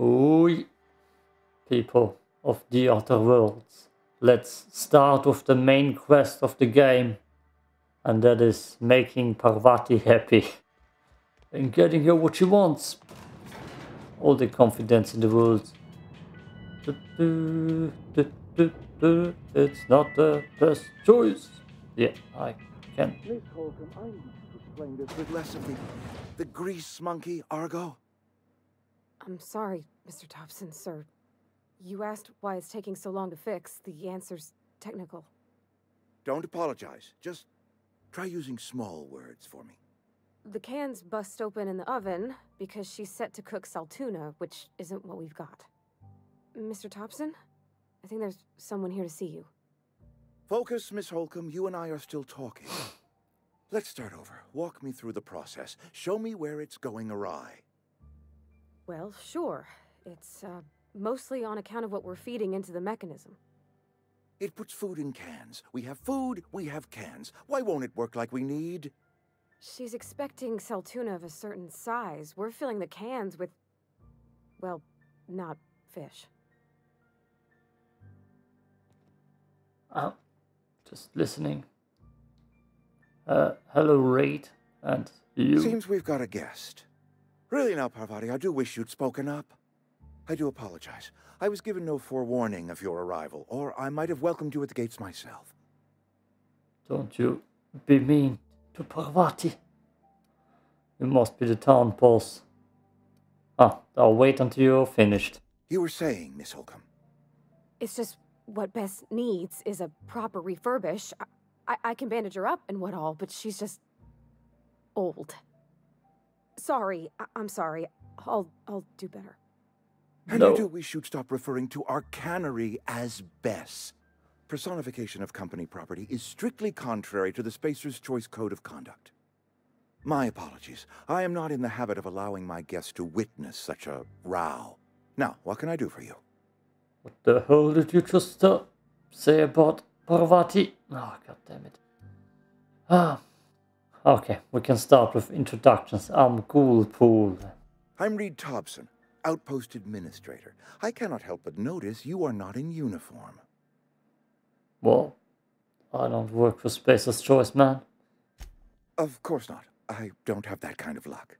Ooh, people of the other worlds, let's start with the main quest of the game, and that is making Parvati happy and getting her what she wants. All the confidence in the world. It's not the best choice. Yeah, I can. Miss Holcomb, I must explain this with Lester Winslow. The grease monkey, Argo. I'm sorry, Mr. Tobson, sir. You asked why it's taking so long to fix. The answer's technical. Don't apologize. Just try using small words for me. The cans bust open in the oven because she's set to cook Saltuna, which isn't what we've got. Mr. Tobson, I think there's someone here to see you. Focus, Miss Holcomb. You and I are still talking. Let's start over. Walk me through the process. Show me where it's going awry. Well, sure. It's, mostly on account of what we're feeding into the mechanism. It puts food in cans. We have food, we have cans. Why won't it work like we need? She's expecting Saltuna of a certain size. We're filling the cans with, well, not fish. Oh, just listening. Hello, Reed, and you. Seems we've got a guest. Really now, Parvati, I do wish you'd spoken up. I do apologize. I was given no forewarning of your arrival, or I might have welcomed you at the gates myself. Don't you be mean to Parvati. You must be the town boss. Ah, I'll wait until you're finished. You were saying, Miss Holcomb. It's just what Bess needs is a proper refurbish. I can bandage her up and what all, but she's just old. Sorry, I'm sorry. I'll do better. And no. I do wish you'd stop referring to our cannery as Bess. Personification of company property is strictly contrary to the Spacer's Choice Code of Conduct. My apologies. I am not in the habit of allowing my guests to witness such a row. Now, what can I do for you? What the hell did you just say about Parvati? Oh, God damn it. Ah. Okay, we can start with introductions. I'm Ghoulpool. I'm Reed Thompson, Outpost Administrator. I cannot help but notice you are not in uniform. Well, I don't work for Spacer's Choice, man. Of course not. I don't have that kind of luck.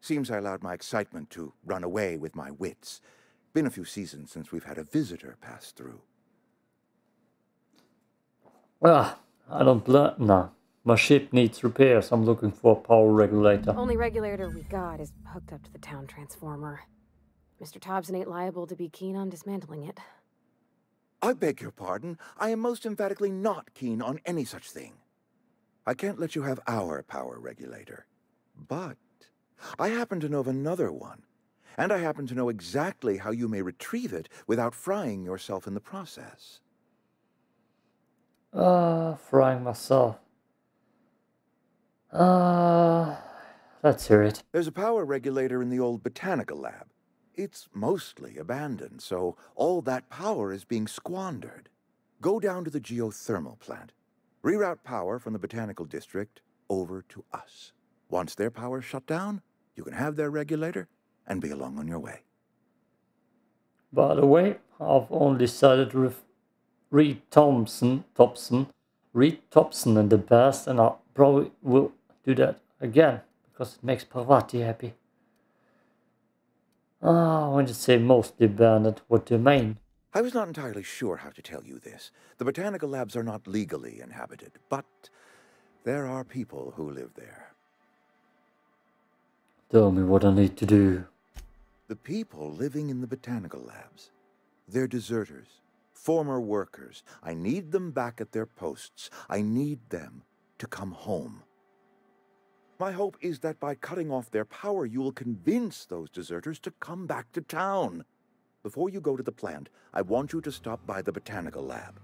Seems I allowed my excitement to run away with my wits. Been a few seasons since we've had a visitor pass through. Ah, I don't blame. No. My ship needs repairs. I'm looking for a power regulator. The only regulator we got is hooked up to the town transformer. Mr. Tobson ain't liable to be keen on dismantling it. I beg your pardon. I am most emphatically not keen on any such thing. I can't let you have our power regulator. But I happen to know of another one. And I happen to know exactly how you may retrieve it without frying yourself in the process. Frying myself. Let's hear it. There's a power regulator in the old botanical lab. It's mostly abandoned, so all that power is being squandered. Go down to the geothermal plant. Reroute power from the botanical district over to us. Once their power's shut down, you can have their regulator and be along on your way. By the way, I've only sided with Reed Thompson in the past, and I probably will do that again because it makes Parvati happy. Ah, when you say mostly abandoned, what do you mean? I was not entirely sure how to tell you this. The botanical labs are not legally inhabited, but there are people who live there. Tell me what I need to do. The people living in the botanical labs, they're deserters. Former workers. I need them back at their posts. I need them to come home. My hope is that by cutting off their power, you will convince those deserters to come back to town. Before you go to the plant, I want you to stop by the botanical lab.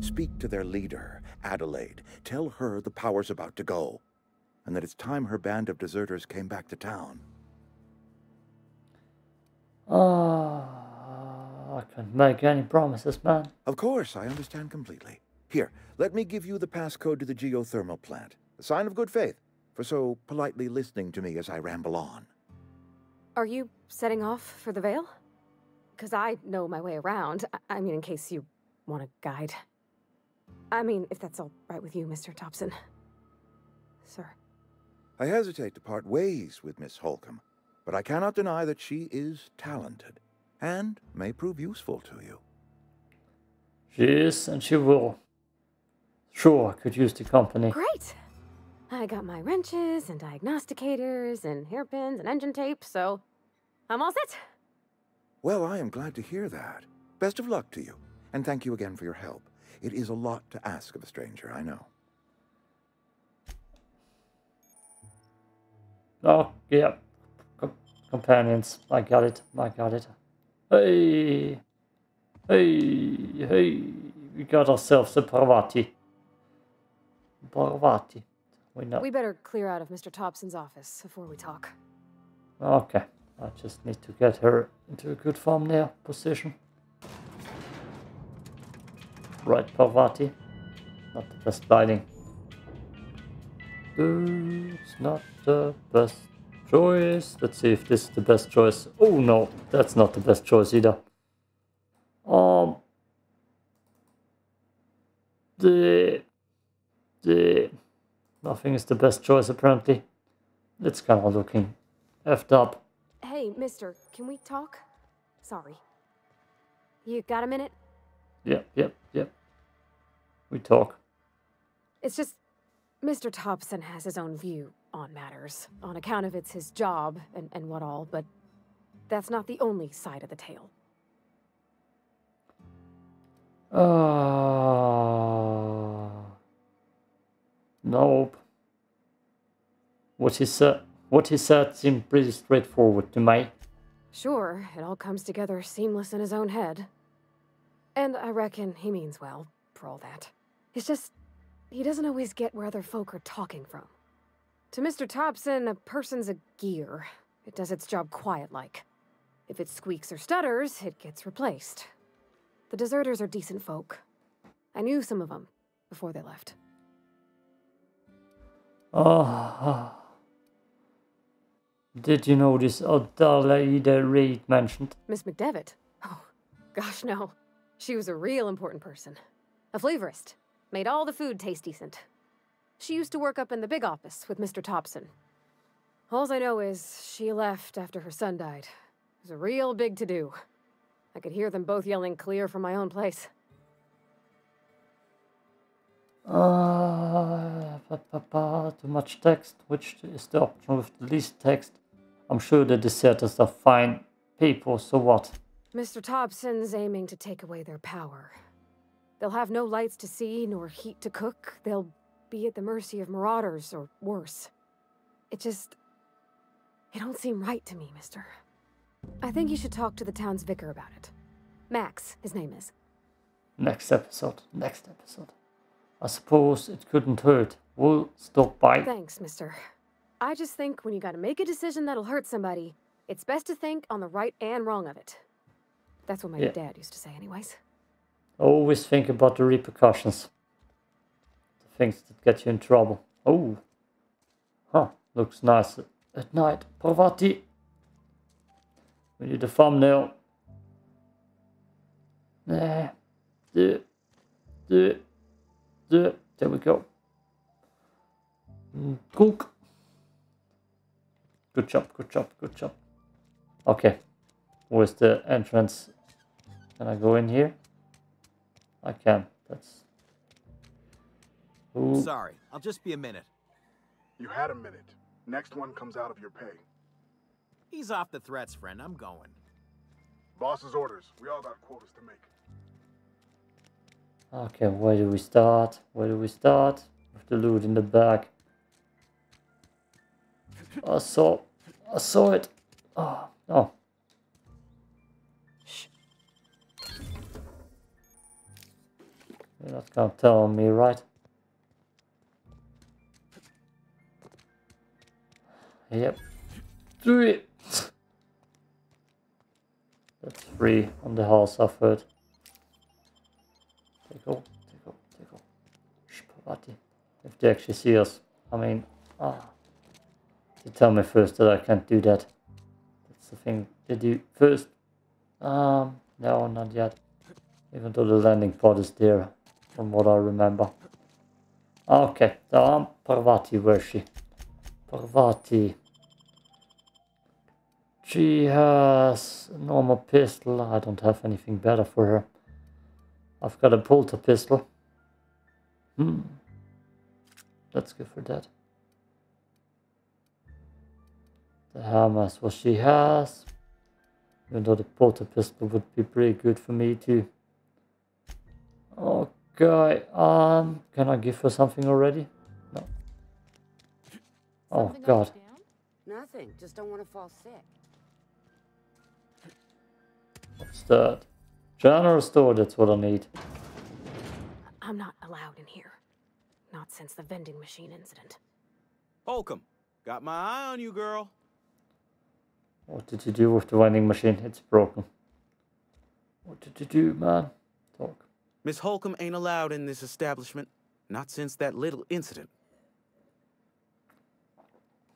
Speak to their leader, Adelaide. Tell her the power's about to go, and that it's time her band of deserters came back to town. Ah. I can't make any promises, man. Of course, I understand completely. Here, let me give you the passcode to the geothermal plant. A sign of good faith, for so politely listening to me as I ramble on. Are you setting off for the Veil? Because I know my way around. I mean, in case you want a guide. I mean, if that's all right with you, Mr. Tobson. Sir. I hesitate to part ways with Miss Holcomb, but I cannot deny that she is talented and may prove useful to you. She is, and she will. Sure, could use the company. Great! I got my wrenches and diagnosticators and hairpins and engine tape, so I'm all set. Well, I am glad to hear that. Best of luck to you, and thank you again for your help. It is a lot to ask of a stranger, I know. Oh, yeah. Companions. I got it. I got it. Hey! Hey! Hey! We got ourselves a Parvati. Parvati. We better clear out of Mr. Tobson's office before we talk. Okay. I just need to get her into a good thumbnail position. Right, Parvati. Not the best lighting. It's not the best choice. Let's see if this is the best choice. Oh no, that's not the best choice either. Nothing is the best choice apparently. It's kind of looking effed up. Hey, mister, can we talk? Sorry. You got a minute? Yep. We talk. It's just... Mr. Tobson has his own view on matters, on account of it's his job and what all, but that's not the only side of the tale. Nope. What he said seemed pretty straightforward to me. Sure, it all comes together seamless in his own head. And I reckon he means well, for all that. It's just... he doesn't always get where other folk are talking from. To Mr. Tobson, a person's a gear. It does its job quiet-like. If it squeaks or stutters, it gets replaced. The deserters are decent folk. I knew some of them before they left. Oh. Did you know this Adelaide Reed mentioned? Miss McDevitt? Oh, gosh no. She was a real important person. A flavorist. Made all the food taste decent. She used to work up in the big office with Mr. Tobson. All I know is she left after her son died. It was a real big to-do. I could hear them both yelling clear from my own place. Too much text, which is the option with the least text. I'm sure the deserters are fine people, so what? Mr. Tobson's aiming to take away their power. They'll have no lights to see, nor heat to cook. They'll be at the mercy of marauders, or worse. It just... it don't seem right to me, mister. I think you should talk to the town's vicar about it. Max, his name is. Next episode. I suppose it couldn't hurt. We'll stop by. Thanks, mister. I just think when you gotta make a decision that'll hurt somebody, it's best to think on the right and wrong of it. That's what my dad used to say anyways. Always think about the repercussions. The things that get you in trouble. Oh. Huh. Looks nice at night. Parvati. We need a thumbnail. There we go. Cook. Good job. Okay. Where's the entrance? Can I go in here? I can. That's... ooh. Sorry, I'll just be a minute. You had a minute. Next one comes out of your pay. He's off the threats, friend. I'm going. Boss's orders. We all got quotas to make. Okay, where do we start? With the loot in the back. I saw it. Oh, no. You're not gonna tell me, right? Yep. Do it! That's free on the house, I've heard. Take off. Shh, Parvati. If they actually see us. I mean, ah. They tell me first that I can't do that. That's That's the thing. Did you first? No, not yet. Even though the landing pod is there, from what I remember. Okay, so I'm Parvati. Where's she? Parvati. She has a normal pistol. I don't have anything better for her. I've got a bolter pistol. Let's go for that. The hammer is what she has. Even though the bolter pistol would be pretty good for me too. Okay, can I give her something already? No. Oh god. Nothing, just don't want to fall sick. What's that? General store, that's what I need. I'm not allowed in here. Not since the vending machine incident. Holcomb, got my eye on you, girl. What did you do with the vending machine? It's broken. What did you do, man? Talk. Miss Holcomb ain't allowed in this establishment. Not since that little incident.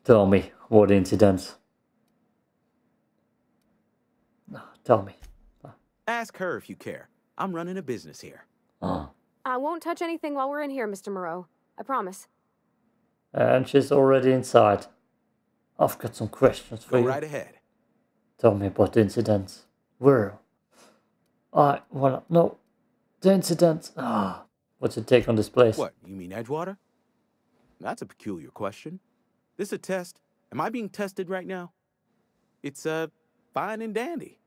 Tell me, what incidents? No, tell me. Ask her if you care. I'm running a business here. I won't touch anything while we're in here, Mr. Moreau. I promise. And she's already inside. I've got some questions for you. Go right ahead. Tell me about the incidents. Where? I wanna know. The incidents. What's your take on this place? What, you mean Edgewater? That's a peculiar question. This a test? Am I being tested right now? It's, fine and dandy.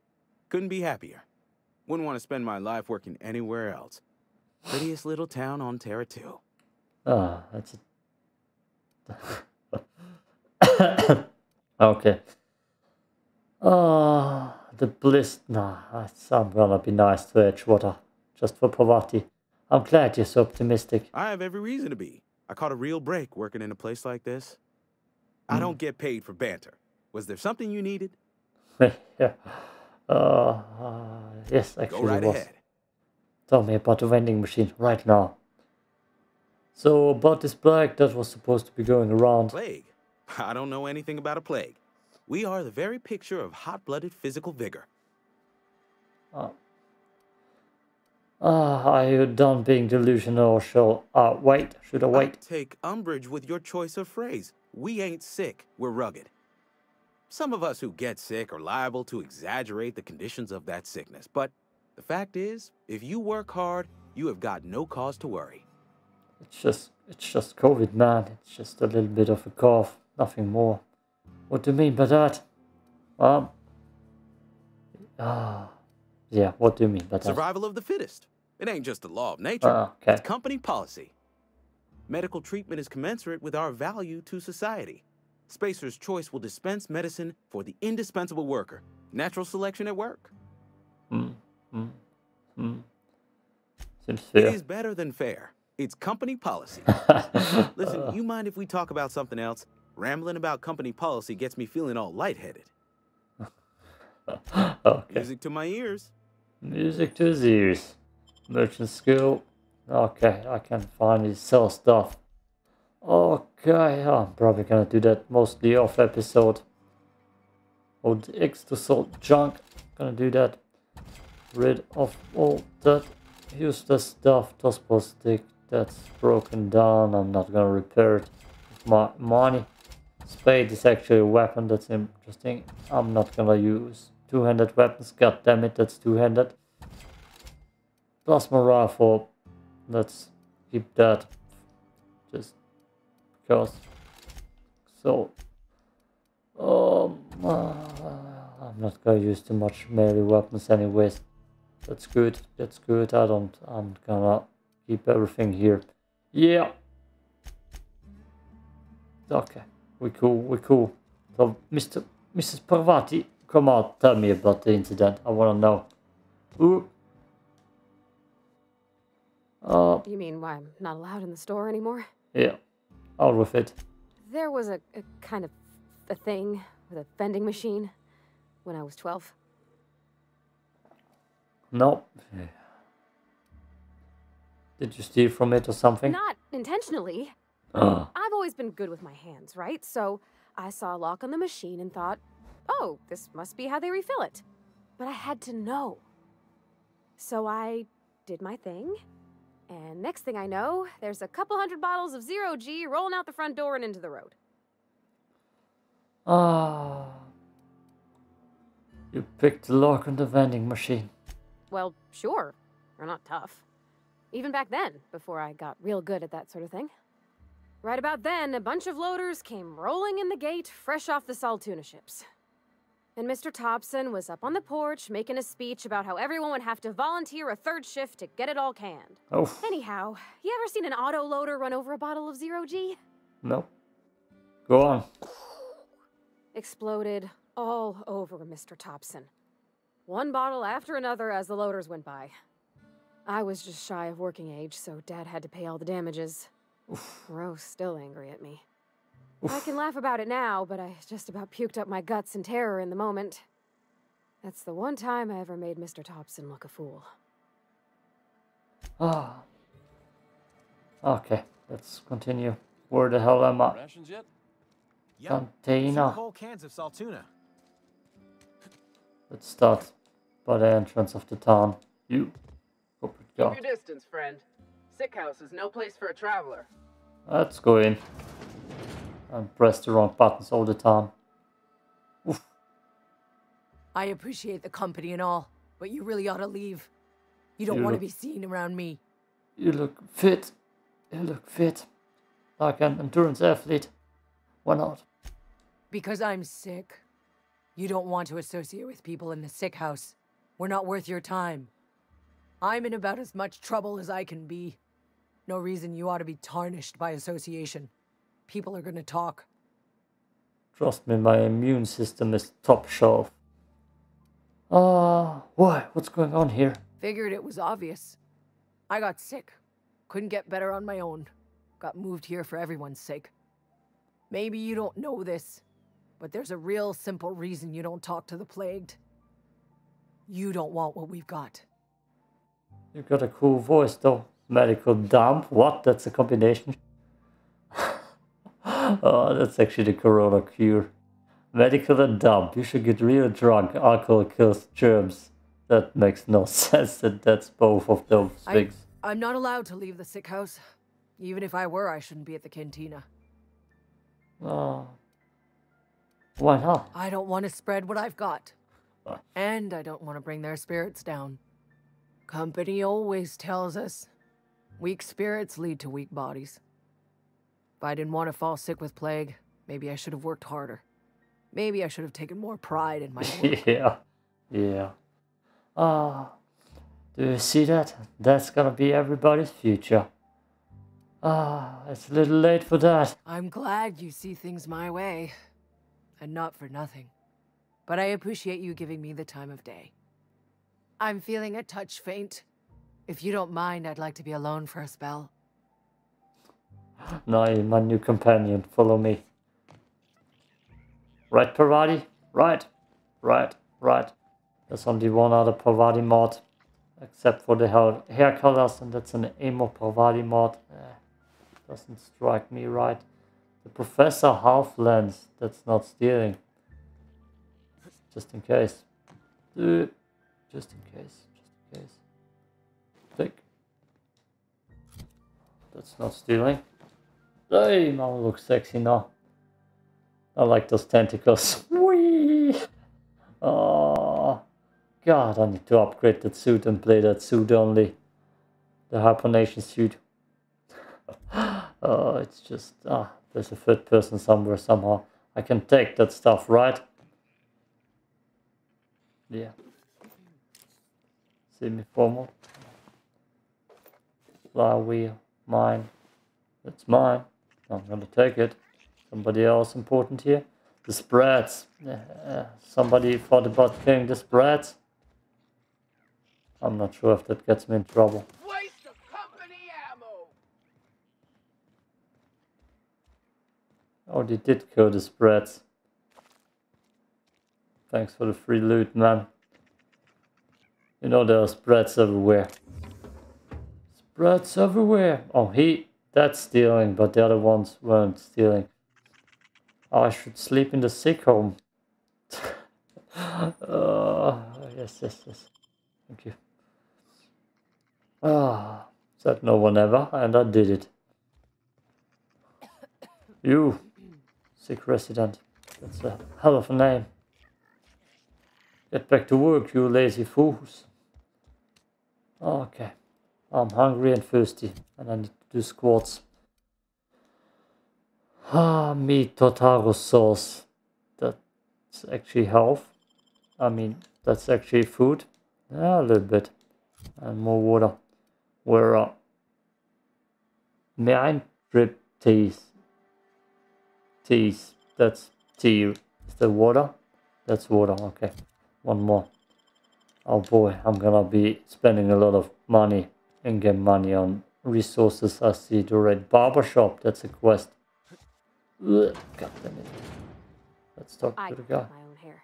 Couldn't be happier. Wouldn't want to spend my life working anywhere else. Prettiest little town on Terra 2. That's a... okay. The bliss... Nah, I'm gonna be nice to Edgewater. Just for Parvati. I'm glad you're so optimistic. I have every reason to be. I caught a real break working in a place like this. I don't get paid for banter. Was there something you needed? Yeah. Yes, actually it was. Go right ahead. Tell me about the vending machine right now. So about this plague that was supposed to be going around. Plague? I don't know anything about a plague. We are the very picture of hot-blooded physical vigor. Are you done being delusional or shall I wait? Should I wait? I take umbrage with your choice of phrase. We ain't sick, we're rugged. Some of us who get sick are liable to exaggerate the conditions of that sickness, but the fact is, if you work hard, you have got no cause to worry. It's just COVID, man. It's just a little bit of a cough, nothing more. What do you mean by that? Yeah, what do you mean by that? Survival of the fittest. It ain't just the law of nature, okay. It's company policy. Medical treatment is commensurate with our value to society. Spacer's Choice will dispense medicine for the indispensable worker. Natural selection at work. Seems fair. It is better than fair. It's company policy. Listen, you mind if we talk about something else? Rambling about company policy gets me feeling all lightheaded. Okay. Music to my ears. Music to his ears. Merchant skill. Okay, I can finally sell stuff. Okay, I'm probably gonna do that mostly off episode. All the extra salt junk. Gonna do that. Rid of all that useless stuff. Tossball stick. That's broken down. I'm not gonna repair it with my money. Spade is actually a weapon. That's interesting. I'm not gonna use two-handed weapons. God damn it, that's two-handed. Plasma rifle. Let's keep that just because. So I'm not gonna use too much melee weapons anyways. That's good, that's good. I'm gonna keep everything here. Yeah, okay, we cool. So Mrs. Parvati, come out, tell me about the incident. I wanna know. Ooh. You mean why I'm not allowed in the store anymore? Yeah, out with it. There was a kind of a thing with a vending machine when I was 12. No. Did you steal from it or something? Not intentionally. I've always been good with my hands, right? So I saw a lock on the machine and thought, oh, this must be how they refill it. But I had to know. So I did my thing, and next thing I know, there's a couple hundred bottles of Zero-G rolling out the front door and into the road. Ah. You picked the lock on the vending machine. Well, sure. We're not tough. Even back then, before I got real good at that sort of thing. Right about then, a bunch of loaders came rolling in the gate, fresh off the Saltuna ships. And Mr. Tobson was up on the porch making a speech about how everyone would have to volunteer a third shift to get it all canned. Oh. Anyhow, you ever seen an auto loader run over a bottle of Zero-G? No. Go on. Exploded all over Mr. Tobson. One bottle after another as the loaders went by. I was just shy of working age, so Dad had to pay all the damages. Oof. Roe's still angry at me. Oof. I can laugh about it now, but I just about puked up my guts in terror in the moment. That's the one time I ever made Mr. Tobson look a fool. Ah. Okay, let's continue. Where the hell am I? Rations yet? Yep. Container. Whole cans of Saltuna. Let's start by the entrance of the town. You. Corporate guard. Keep your distance, friend. Sick house is no place for a traveler. Let's go in. And press the wrong buttons all the time. Oof. I appreciate the company and all, but you really ought to leave. You don't want to be seen around me. You look fit. You look fit. Like an endurance athlete. Why not? Because I'm sick. You don't want to associate with people in the sick house. We're not worth your time. I'm in about as much trouble as I can be. No reason you ought to be tarnished by association. People are going to talk. Trust me, my immune system is top shelf. Why? What's going on here? Figured it was obvious. I got sick. Couldn't get better on my own. Got moved here for everyone's sake. Maybe you don't know this, but there's a real simple reason you don't talk to the plagued. You don't want what we've got. You've got a cool voice, though. Medical dump? What? That's a combination. Oh, that's actually the corona cure. Medical and dump. You should get real drunk. Alcohol kills germs. That makes no sense. That's both of those things. I'm not allowed to leave the sick house. Even if I were, I shouldn't be at the cantina. Oh. Why not? I don't want to spread what I've got. And I don't want to bring their spirits down. Company always tells us weak spirits lead to weak bodies. If I didn't want to fall sick with plague, maybe I should have worked harder. Maybe I should have taken more pride in my work. Yeah. Do you see that? That's gonna be everybody's future. It's a little late for that. I'm glad you see things my way. And not for nothing. But I appreciate you giving me the time of day. I'm feeling a touch faint. If you don't mind, I'd like to be alone for a spell. No, you're my new companion. Follow me. Right, Parvati? Right. There's only one other Parvati mod. Except for the hair colors, and that's an emo Parvati mod. Doesn't strike me right. The Professor half lens. That's not stealing. Just in case. Just in case. Click. That's not stealing. They now look sexy now. I like those tentacles. Whee! Oh, God, I need to upgrade that suit and play that suit only. The hibernation suit. Oh, it's just... there's a third person somewhere, somehow. I can take that stuff, right? Yeah. Semi-formal. Flywheel. Mine. It's mine. I'm gonna take it. Somebody else important here? The spreads. Somebody thought about killing the spreads. I'm not sure if that gets me in trouble. Waste of company ammo. Oh, they did kill the spreads. Thanks for the free loot, man. You know there are spreads everywhere. Spreads everywhere. Oh, that's stealing, but the other ones weren't stealing. I should sleep in the sick home. Yes. Thank you. Ah, said no one ever, and I did it. You, sick resident. That's a hell of a name. Get back to work, you lazy fools. Okay. I'm hungry and thirsty, and I need to do squats. Ah, meat Tartaro sauce. That's actually health. I mean, that's actually food. Yeah, a little bit. And more water. Where are... Mein drip teas. Teas. That's tea. Is that water? That's water, okay. One more. Oh boy, I'm gonna be spending a lot of money, in-game money, on resources. I see the red barbershop. That's a quest. Ugh, God damn it. Let's talk to the guy. I cut my own hair.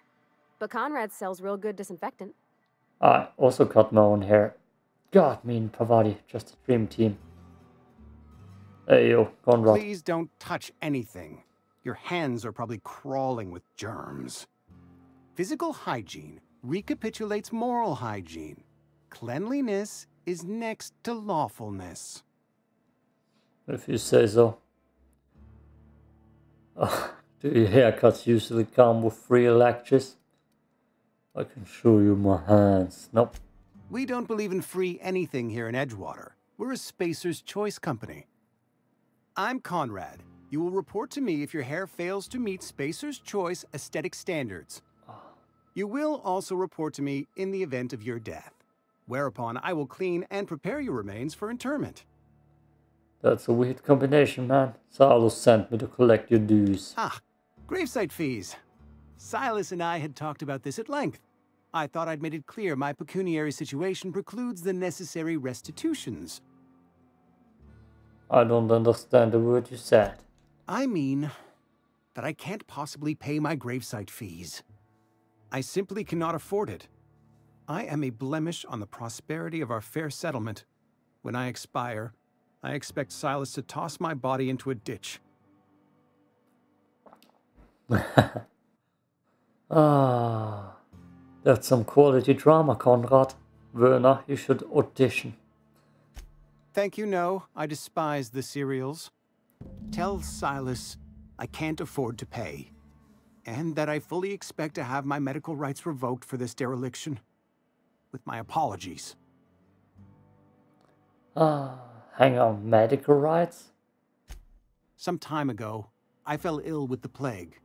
But Conrad sells real good disinfectant. I also cut my own hair. God, me and Parvati, just a dream team. Hey, yo, Conrad. Please don't touch anything. Your hands are probably crawling with germs. Physical hygiene recapitulates moral hygiene. Cleanliness is next to lawfulness. If you say so. Oh, do your haircuts usually come with free lectures? I can show you my hands. Nope. We don't believe in free anything here in Edgewater. We're a Spacer's Choice company. I'm Conrad. You will report to me if your hair fails to meet Spacer's Choice aesthetic standards. You will also report to me in the event of your death, whereupon I will clean and prepare your remains for interment. That's a weird combination, man. Silas sent me to collect your dues. Ah, gravesite fees. Silas and I had talked about this at length. I thought I'd made it clear my pecuniary situation precludes the necessary restitutions. I don't understand a word you said. I mean that I can't possibly pay my gravesite fees. I simply cannot afford it. I am a blemish on the prosperity of our fair settlement. When I expire, I expect Silas to toss my body into a ditch. Ah, that's some quality drama, Conrad. Werner, you should audition. Thank you, no. I despise the serials. Tell Silas I can't afford to pay. And that I fully expect to have my medical rights revoked for this dereliction. With my apologies. Hang on, medical rights? Some time ago, I fell ill with the plague.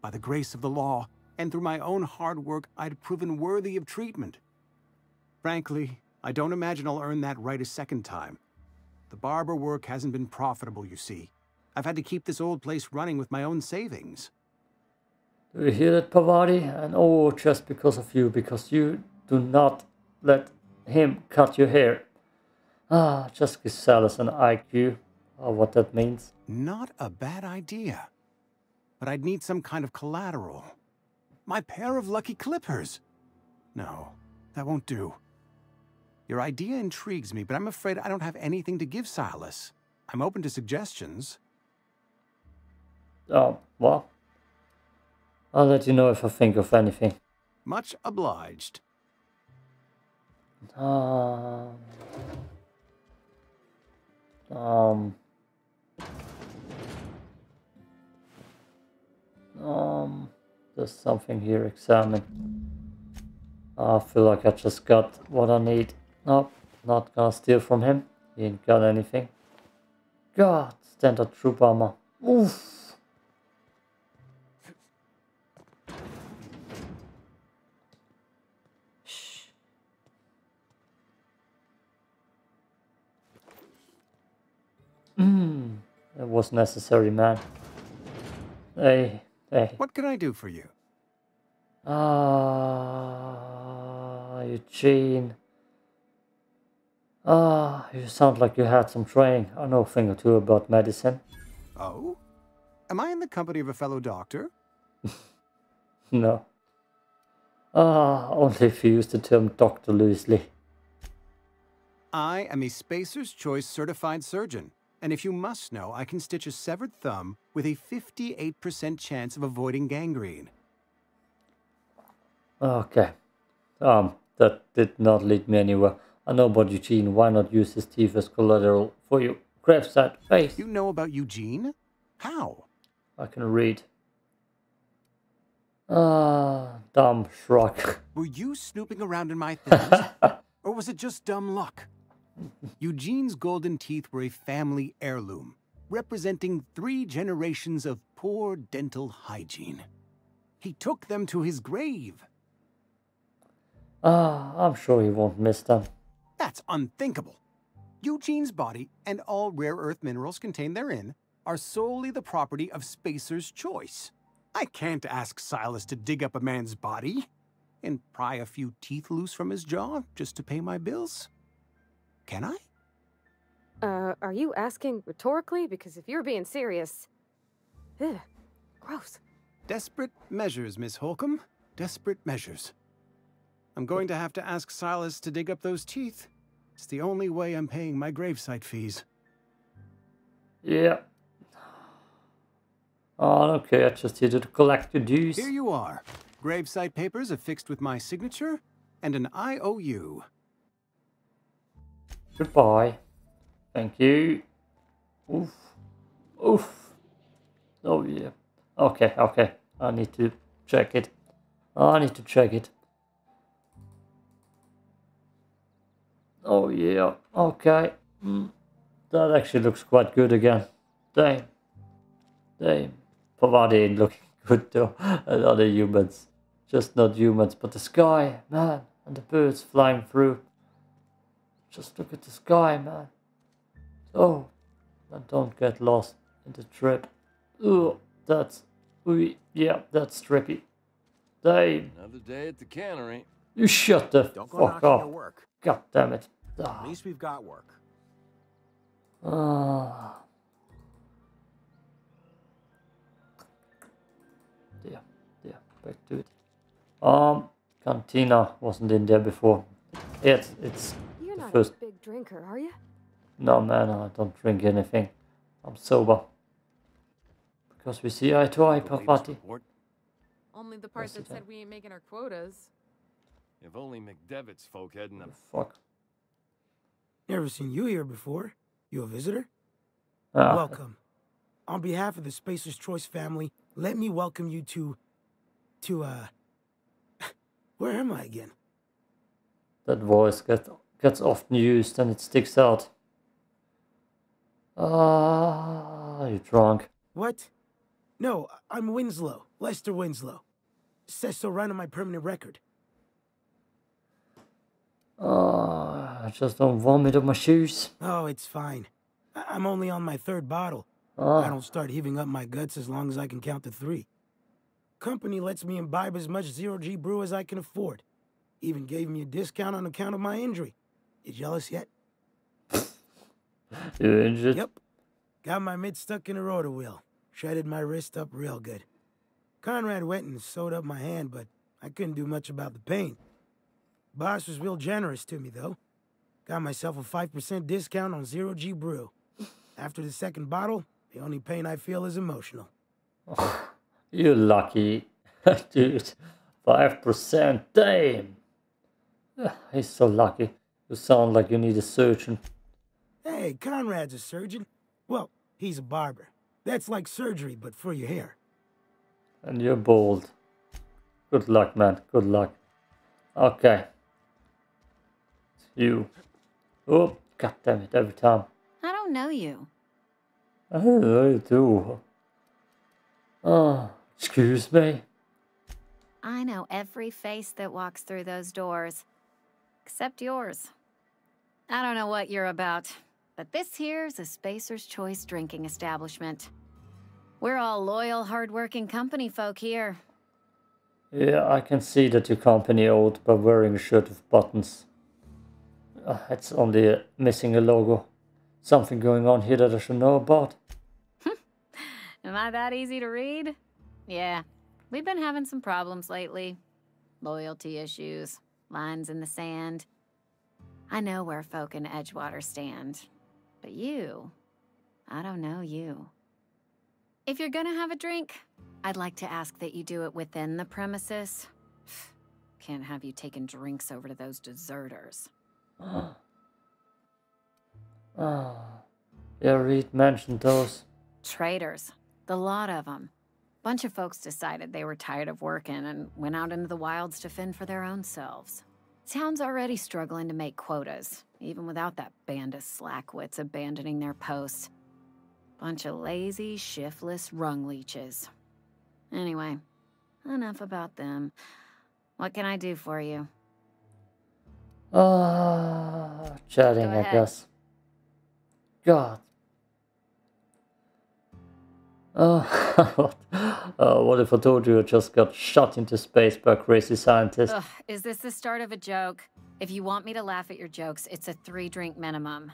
By the grace of the law, and through my own hard work, I'd proven worthy of treatment. Frankly, I don't imagine I'll earn that right a second time. The barber work hasn't been profitable, you see. I've had to keep this old place running with my own savings. Do you hear that, Parvati? And oh, just because of you, because you do not let him cut your hair. Ah, just give Silas an IQ, or what that means. Not a bad idea. But I'd need some kind of collateral. My pair of lucky clippers. No, that won't do. Your idea intrigues me, but I'm afraid I don't have anything to give Silas. I'm open to suggestions. Oh, well. I'll let you know if I think of anything. Much obliged. There's something here, examine. I feel like I just got what I need. Nope, not gonna steal from him. He ain't got anything. God, standard troop armor. Oof. It was necessary, man. Hey. What can I do for you? Eugene. You sound like you had some training. I know a thing or two about medicine. Oh? Am I in the company of a fellow doctor? No. Only if you use the term doctor loosely. I am a Spacer's Choice certified surgeon. And if you must know, I can stitch a severed thumb with a 58% chance of avoiding gangrene. Okay. That did not lead me anywhere. I know about Eugene. Why not use his teeth as collateral for your graveside face? You know about Eugene? How? I can read. Ah, dumb shrug. Were you snooping around in my things? Or was it just dumb luck? Eugene's golden teeth were a family heirloom, representing 3 generations of poor dental hygiene. He took them to his grave. Ah, I'm sure he won't miss them. That's unthinkable. Eugene's body and all rare earth minerals contained therein are solely the property of Spacer's Choice. I can't ask Silas to dig up a man's body and pry a few teeth loose from his jaw just to pay my bills. Can I? Are you asking rhetorically? Because if you're being serious... Ugh, gross. Desperate measures, Miss Holcomb. Desperate measures. I'm going to have to ask Silas to dig up those teeth. It's the only way I'm paying my gravesite fees. Yeah. Oh, okay, I just needed to collect the dues. Here you are. Gravesite papers affixed with my signature and an IOU. Goodbye. Thank you. Oof. Oof. Oh, yeah. Okay, okay. I need to check it. I need to check it. Oh, yeah. Okay. That actually looks quite good again. Damn. Damn. Parvati ain't looking good though. And other humans. Just not humans, but the sky, man. And the birds flying through. Just look at the sky, man. Oh, and don't get lost in the trip. Ooh, that's... Ooh, yeah, that's trippy. Damn. Another day at the cannery. You shut the fuck up. God damn it. Ah. At least we've got work. Ah. Yeah, yeah, back to it. Cantina wasn't in there before. It's... You're not a big drinker, are you? No, man, I don't drink anything. I'm sober. Because we see eye to eye, Parvati. Only the part that said we ain't making our quotas. If only McDevitt's folk hadn't... Fuck. Never seen you here before. You a visitor? Ah. Welcome. On behalf of the Spacer's Choice family, let me welcome you to... Where am I again? That voice gets often used and it sticks out. Ah, you're drunk. What? No, I'm Winslow. Lester Winslow. It says so right on my permanent record. I just don't vomit on my shoes. Oh, it's fine. I'm only on my 3rd bottle. I don't start heaving up my guts as long as I can count to 3. Company lets me imbibe as much Zero-G brew as I can afford. Even gave me a discount on account of my injury. You jealous yet? You injured? Yep. Got my mid stuck in a rotor wheel. Shredded my wrist up real good. Conrad went and sewed up my hand, but I couldn't do much about the pain. Boss was real generous to me, though. Got myself a 5% discount on Zero-G brew. After the 2nd bottle, the only pain I feel is emotional. Oh, you're lucky. Dude, 5%, damn! He's so lucky. You sound like you need a surgeon. Hey, Conrad's a surgeon. Well, he's a barber. That's like surgery, but for your hair. And you're bald. Good luck, man. Good luck. Okay. It's you. Oh, god damn it, every time. I don't know you. I don't know you too. Oh, excuse me. I know every face that walks through those doors. Except yours. I don't know what you're about. But this here's a Spacer's Choice drinking establishment. We're all loyal, hard-working company folk here. Yeah, I can see that your company owed by wearing a shirt with buttons. It's only missing a logo. Something going on here that I should know about. Am I that easy to read? Yeah, we've been having some problems lately. Loyalty issues, lines in the sand. I know where folk in Edgewater stand. But you, I don't know you. If you're gonna have a drink, I'd like to ask that you do it within the premises. Can't have you taking drinks over to those deserters. Oh. Yeah, Reed mentioned those. Traitors. The lot of them. Bunch of folks decided they were tired of working and went out into the wilds to fend for their own selves. Town's already struggling to make quotas, even without that band of slackwits abandoning their posts. Bunch of lazy, shiftless rung leeches. Anyway, enough about them. What can I do for you? Chatting, I guess. God. What if I told you I just got shot into space by a crazy scientist? Ugh, is this the start of a joke? If you want me to laugh at your jokes, it's a 3-drink minimum.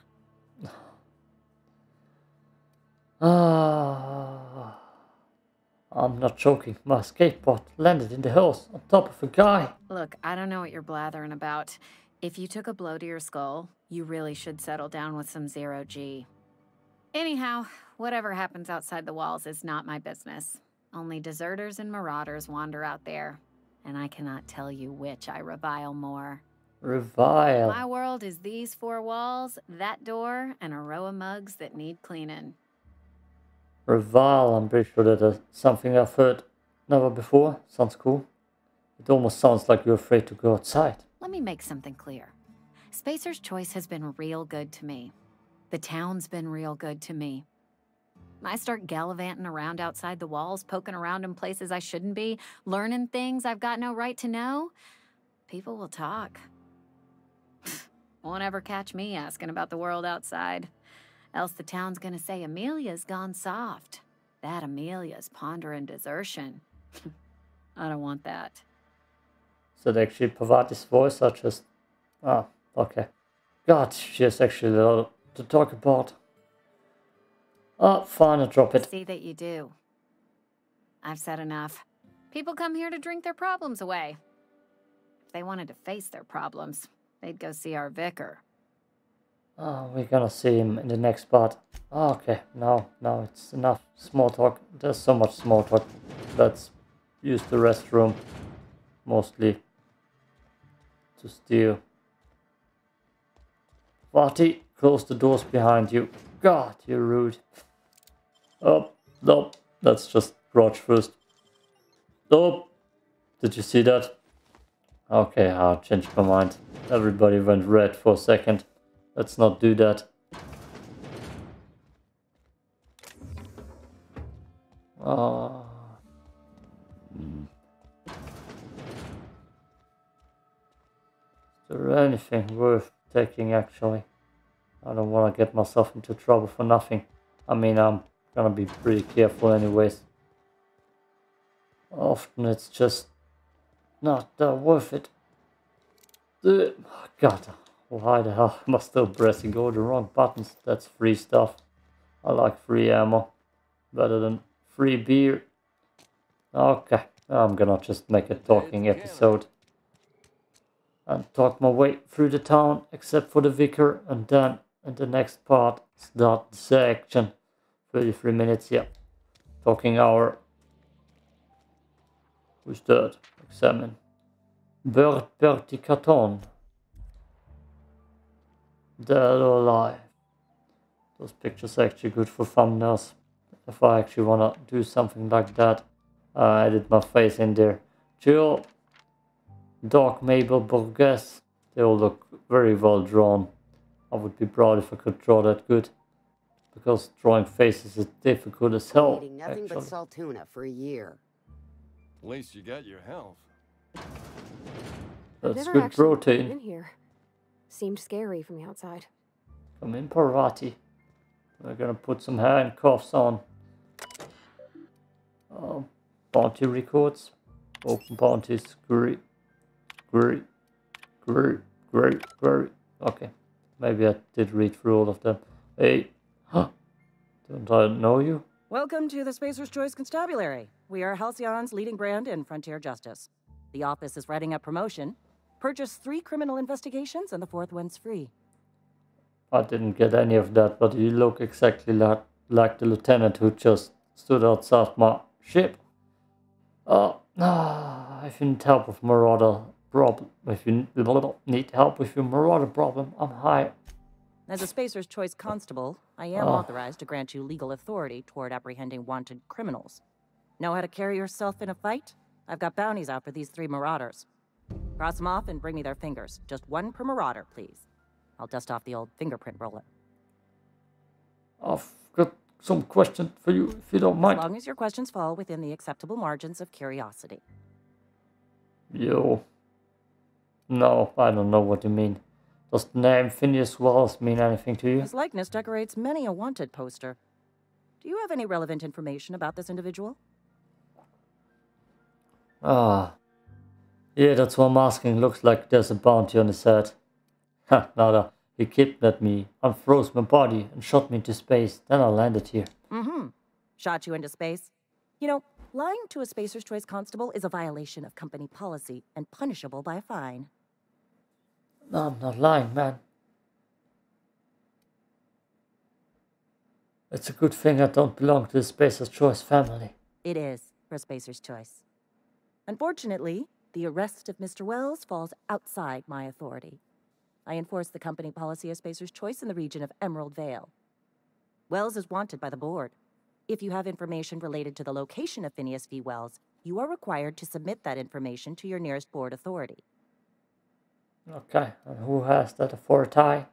I'm not joking. My skateboard landed in the house on top of a guy. Look, I don't know what you're blathering about. If you took a blow to your skull, you really should settle down with some Zero-G. Anyhow, whatever happens outside the walls is not my business. Only deserters and marauders wander out there, and I cannot tell you which I revile more. Revile? My world is these 4 walls, that door, and a row of mugs that need cleaning. Revile, I'm pretty sure that is something I've heard never before. Sounds cool. It almost sounds like you're afraid to go outside. Let me make something clear. Spacer's Choice has been real good to me. The town's been real good to me. I start gallivanting around outside the walls, poking around in places I shouldn't be, learning things I've got no right to know. People will talk. Won't ever catch me asking about the world outside. Else the town's gonna say Amelia's gone soft. That Amelia's pondering desertion. I don't want that. So they actually Parvati's voice are just... Oh, okay. God, she has actually a lot to talk about. Oh, fine, I'll drop it. See that you do. I've said enough. People come here to drink their problems away. If they wanted to face their problems, they'd go see our vicar. Oh, we're gonna see him in the next part. Oh, okay, no, it's enough small talk. There's so much small talk. Let's use the restroom, mostly, to steal. Party, close the doors behind you. God, you're rude. Oh, no, let's just crouch first. Oh, did you see that? Okay, I changed my mind. Everybody went red for a second. Let's not do that. Is there anything worth taking, actually? I don't want to get myself into trouble for nothing. I mean, I'm gonna be pretty careful anyways. Often it's just not that worth it. God, why the hell am I still pressing all the wrong buttons? That's free stuff. I like free ammo better than free beer. Okay, I'm gonna just make a talking episode and talk my way through the town, except for the vicar, and then in the next part, start the section. 33 minutes, yeah. Talking hour. Who's that? Examine. Bertie Caton. Dead or alive. Those pictures are actually good for thumbnails. If I actually wanna do something like that, I did my face in there. Jill. Doc, Mabel, Burgess, they all look very well drawn. I would be proud if I could draw that good, because drawing faces is difficult as hell. Eating nothing but Saltuna for a year. At least you got your health. That's good protein. In here, seemed scary from the outside. Come in, Parvati. We're gonna put some handcuffs on. Bounty records. Open bounties. Great. Okay, maybe I did read through all of them. Hey, don't I know you? Welcome to the Spacer's Choice Constabulary. We are Halcyon's leading brand in frontier justice. The office is writing up promotion. Purchase 3 criminal investigations and the 4th one's free. I didn't get any of that, but you look exactly like the lieutenant who just stood outside my ship. If you need help with Marauder problem. If you need help with your marauder problem, I'm hired. As a Spacer's Choice constable, I am authorized to grant you legal authority toward apprehending wanted criminals. Know how to carry yourself in a fight? I've got bounties out for these 3 marauders. Cross them off and bring me their fingers. Just 1 per marauder, please. I'll dust off the old fingerprint roller. I've got some question for you, if you don't mind. As long as your questions fall within the acceptable margins of curiosity. Yo. No, I don't know what you mean. Does the name Phineas Welles mean anything to you? His likeness decorates many a wanted poster. Do you have any relevant information about this individual? Yeah, that's what I'm asking. Looks like there's a bounty on his head. Ha, nada. He kidnapped me, unfroze my body, and shot me into space. Then I landed here. Mm-hmm. Shot you into space? You know, lying to a Spacer's Choice constable is a violation of company policy and punishable by a fine. No, I'm not lying, man. It's a good thing I don't belong to the Spacer's Choice family. It is, for Spacer's Choice. Unfortunately, the arrest of Mr. Welles falls outside my authority. I enforce the company policy of Spacer's Choice in the region of Emerald Vale. Welles is wanted by the board. If you have information related to the location of Phineas V. Welles, you are required to submit that information to your nearest board authority. Okay, and who has that authority?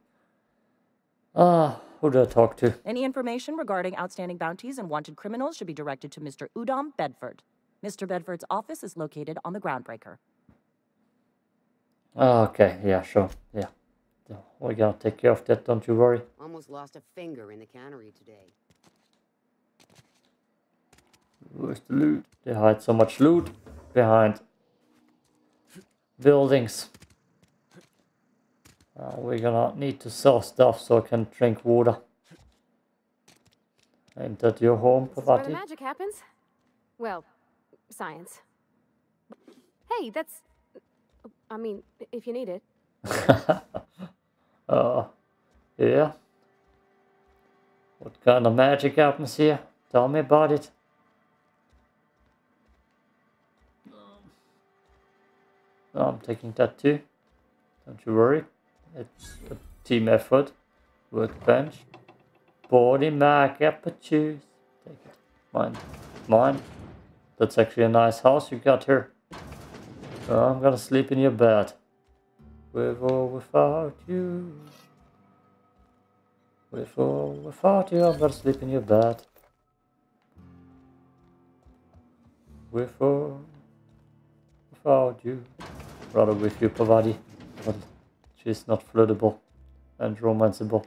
Who do I talk to? Any information regarding outstanding bounties and wanted criminals should be directed to Mr. Udom Bedford. Mr. Bedford's office is located on the Groundbreaker. Okay, yeah, sure, yeah. We're gonna take care of that, don't you worry. Almost lost a finger in the cannery today. Where's the loot? They hide so much loot behind buildings. We're gonna need to sell stuff so I can drink water. Ain't that your home, Parvati? Where the magic happens? Well, science. Hey, that's... I mean, if you need it. Yeah. What kind of magic happens here? Tell me about it. No, I'm taking that too. Don't you worry. It's a team effort. Workbench. Body mag apertures. Take it. Mine. Mine. That's actually a nice house you got here. I'm gonna sleep in your bed. With or without you. With or without you, I'm gonna sleep in your bed. With or without you. Rather with you, Parvati. But she's not flirtable and romanceable.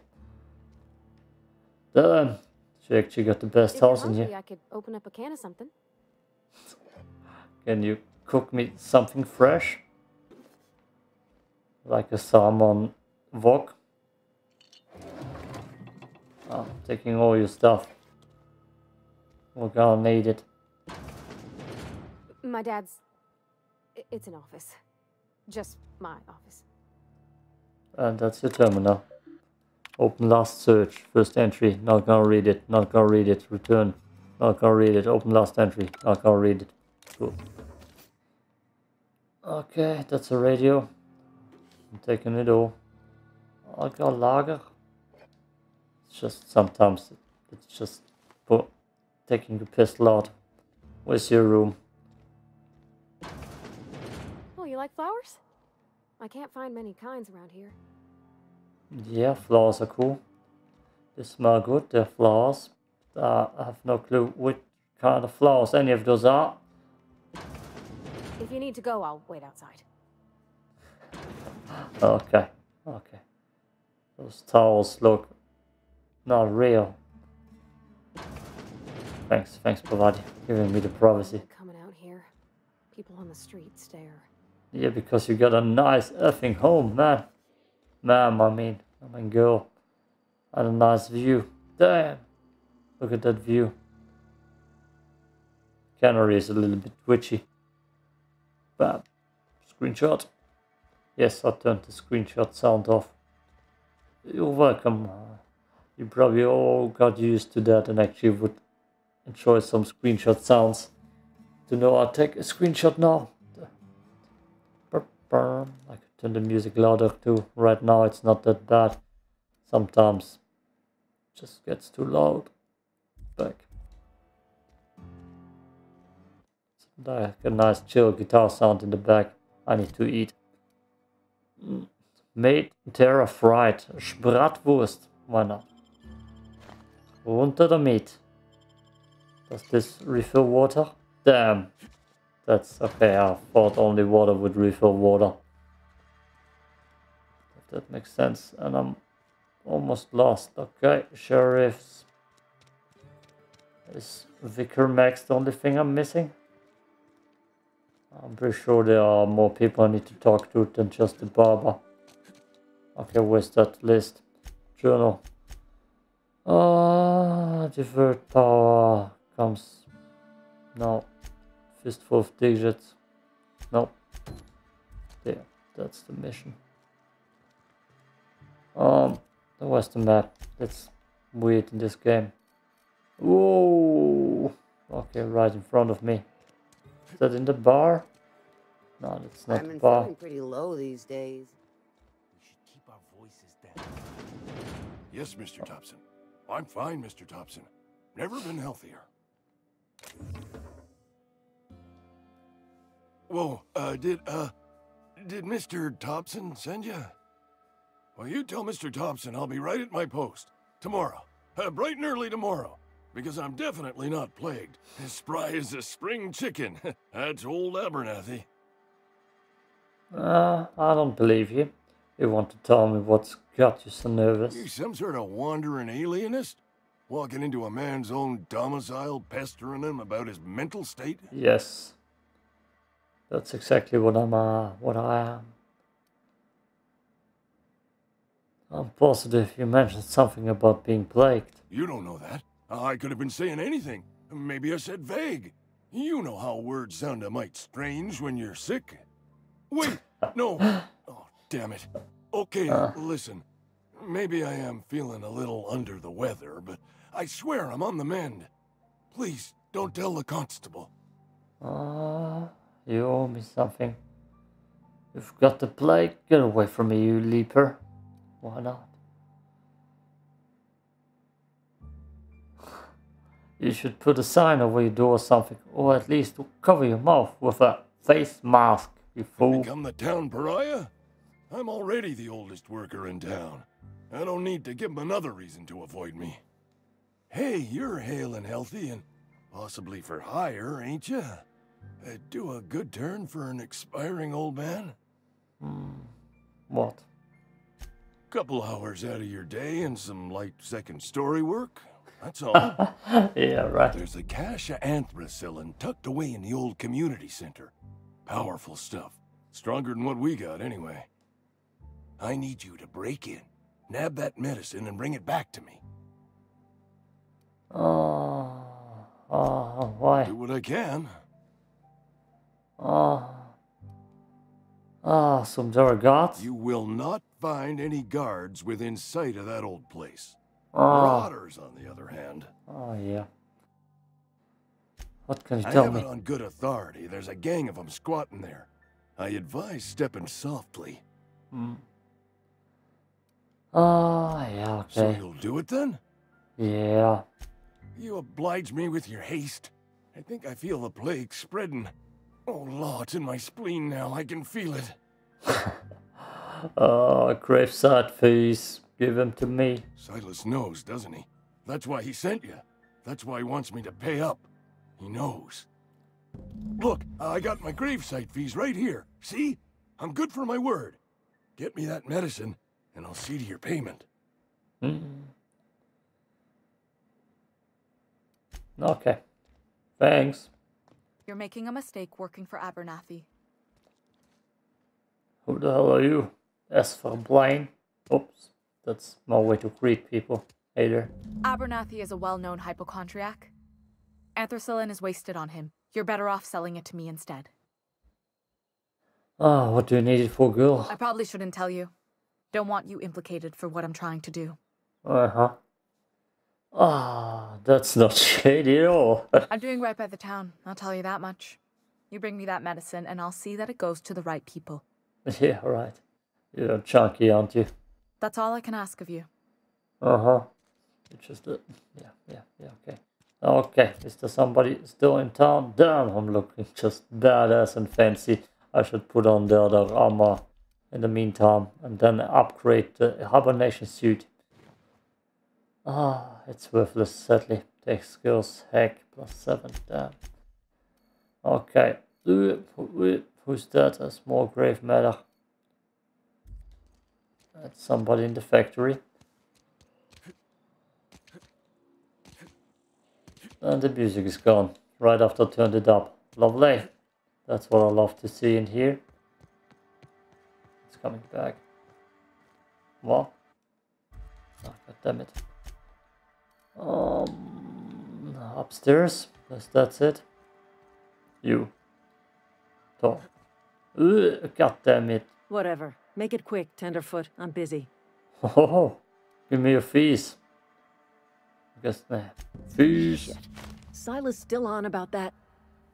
Then she actually got the best house in here. I could open up a can of something. Can you cook me something fresh? Like a salmon wok. I'm taking all your stuff. We're gonna need it. My dad's... It's an office. Just my office. And that's your terminal. Open last search. First entry. Not gonna read it. Not gonna read it. Return. Not gonna read it. Open last entry. Not gonna read it. Cool. Okay, that's a radio. I'm taking it all. Alcohol lager. It's just sometimes it's just for taking the pistol out. Where's your room? Oh, you like flowers? I can't find many kinds around here. Yeah, flowers are cool. They smell good, they're flowers. I have no clue which kind of flowers any of those are. If you need to go, I'll wait outside. Okay, okay. Those towels look not real. Thanks, Parvati, giving me the privacy. Coming out here, people on the street stare. Yeah, because you got a nice effing home, man. Ma'am, I mean girl. And a nice view. Damn. Look at that view. Canary is a little bit twitchy. Bam. Screenshot. Yes, I turned the screenshot sound off. You're welcome. You probably all got used to that and actually would enjoy some screenshot sounds. To know I'll take a screenshot now. I could turn the music louder too. Right now it's not that bad. Sometimes it just gets too loud. Back. Like a nice chill guitar sound in the back. I need to eat. Made Terra fried. Bratwurst. Why not? Runter damit. Does this refill water? Damn. That's okay. I thought only water would refill water. If that makes sense. And I'm almost lost. Okay. Sheriff's. Is Vicar Max the only thing I'm missing? I'm pretty sure there are more people I need to talk to than just the barber. Okay, where's that list? Journal. Divert power comes. No. Fistful of digits. No. There. That's the mission. That was the map. That's weird in this game. Whoa. Okay, right in front of me. Is that in the bar? No, that's not the bar. I'm feeling pretty low these days. We should keep our voices down. Yes, Mr. Tobson. I'm fine, Mr. Tobson. Never been healthier. Whoa, did Mr. Tobson send you? Well, you tell Mr. Tobson I'll be right at my post. Tomorrow. Bright and early tomorrow. Because I'm definitely not plagued. As spry as a spring chicken. That's old Abernathy. I don't believe you. You want to tell me what's got you so nervous? You some sort of wandering alienist? Walking into a man's own domicile, pestering him about his mental state? Yes. That's exactly what I am. I'm positive you mentioned something about being plagued. You don't know that. I could have been saying anything. Maybe I said vague. You know how words sound a mite strange when you're sick. Wait, no. Oh, damn it. Okay, listen. Maybe I am feeling a little under the weather, but I swear I'm on the mend. Please, don't tell the constable. You owe me something. You've got the plague. Get away from me, you leaper. Why not? You should put a sign over your door or something, or at least cover your mouth with a face mask, you fool. Become the town pariah? I'm already the oldest worker in town. I don't need to give him another reason to avoid me. Hey, you're hale and healthy and possibly for hire, ain't you? Do a good turn for an expiring old man? What? Couple hours out of your day and some light second story work. That's all. Yeah, right. There's a cache of anthracillin tucked away in the old community center. Powerful stuff. Stronger than what we got, anyway. I need you to break in, nab that medicine, and bring it back to me. Why? Do what I can. Some there are guards? You will not find any guards within sight of that old place. Marauders, on the other hand. Oh, yeah. What can you tell me? I have it on good authority. There's a gang of them squatting there. I advise stepping softly. Yeah, okay. So you'll do it then? Yeah. You oblige me with your haste. I think I feel the plague spreading. Oh, Lord, it's in my spleen now. I can feel it. Graveside fees. Give him to me. Silas knows, doesn't he? That's why he sent you. That's why he wants me to pay up. He knows. Look, I got my gravesite fees right here. See? I'm good for my word. Get me that medicine, and I'll see to your payment. Okay. Thanks. You're making a mistake working for Abernathy. Who the hell are you? S for Blaine. Oops. That's my way to greet people. Hey there. Abernathy is a well-known hypochondriac. Anthracillin is wasted on him. You're better off selling it to me instead. Ah, what do you need it for, girl? I probably shouldn't tell you. Don't want you implicated for what I'm trying to do. That's not shady at all. I'm doing right by the town. I'll tell you that much. You bring me that medicine and I'll see that it goes to the right people. Yeah, right. You're chunky, aren't you? That's all I can ask of you. Uh-huh. It's just that... Yeah, okay. Okay, is there somebody still in town? Damn, I'm looking just badass and fancy. I should put on the other armor in the meantime and then upgrade the hibernation suit. Ah, it's worthless, sadly. Takes skills, hack, +7, damn. Okay, who's that? A small grave matter. That's somebody in the factory. And the music is gone, right after I turned it up. Lovely. That's what I love to see in here. It's coming back. What? Oh, God damn it. Upstairs? Yes, that's it. You. Talk. God damn it. Whatever. Make it quick, Tenderfoot. I'm busy. Oh, give me your fees. Guess that. Fees. Shit. Silas still on about that.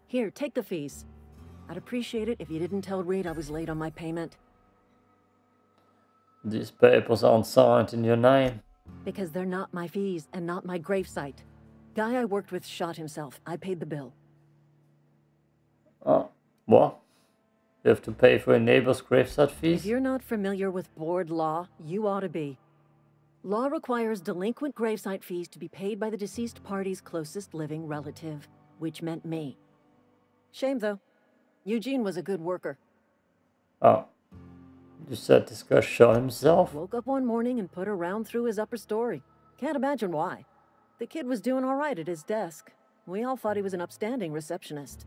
Here, take the fees. I'd appreciate it if you didn't tell Reed I was late on my payment. These papers aren't signed in your name. Because they're not my fees and not my gravesite. Guy I worked with shot himself. I paid the bill. What? You have to pay for a neighbor's gravesite fees? If you're not familiar with board law, you ought to be. Law requires delinquent gravesite fees to be paid by the deceased party's closest living relative, which meant me. Shame, though. Eugene was a good worker. Oh. You said this guy shot himself? Woke up one morning and put a round through his upper story. Can't imagine why. The kid was doing all right at his desk. We all thought he was an upstanding receptionist.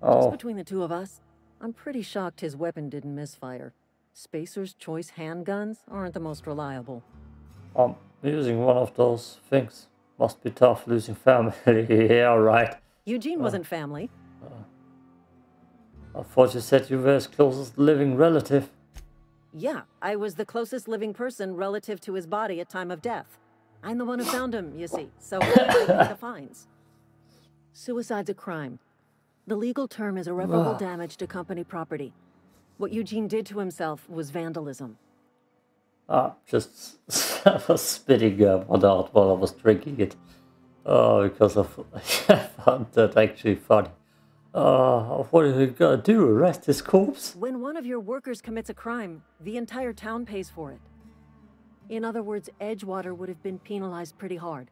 Oh. Just between the two of us, I'm pretty shocked his weapon didn't misfire. Spacer's Choice handguns aren't the most reliable. I'm using one of those things. Must be tough losing family. Yeah, right. Eugene wasn't family. I thought you said you were his closest living relative. Yeah, I was the closest living person relative to his body at time of death. I'm the one who found him, you see, so I paid the fines. Suicide's a crime. The legal term is irreparable damage to company property. What Eugene did to himself was vandalism. Just spitting one out while I was drinking it. Oh, because I found that actually funny. What are you gonna do? Arrest his corpse? When one of your workers commits a crime, the entire town pays for it. In other words, Edgewater would have been penalized pretty hard.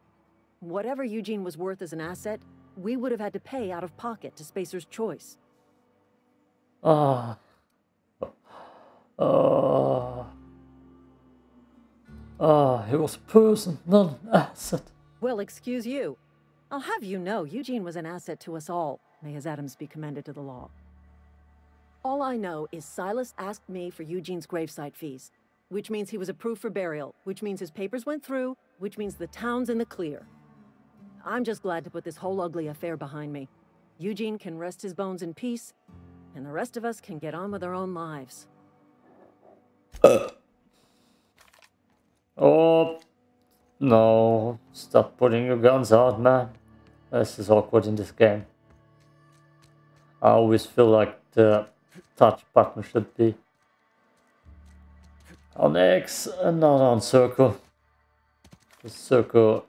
Whatever Eugene was worth as an asset, we would have had to pay out of pocket to Spacer's Choice. He was a person, not an asset. Well, excuse you. I'll have you know, Eugene was an asset to us all. May his atoms be commended to the law. All I know is Silas asked me for Eugene's gravesite fees, which means he was approved for burial, which means his papers went through, which means the town's in the clear. I'm just glad to put this whole ugly affair behind me. Eugene can rest his bones in peace, and the rest of us can get on with our own lives. Oh, no. Stop putting your guns out, man. This is awkward in this game. I always feel like the touch button should be on X and not on circle. The circle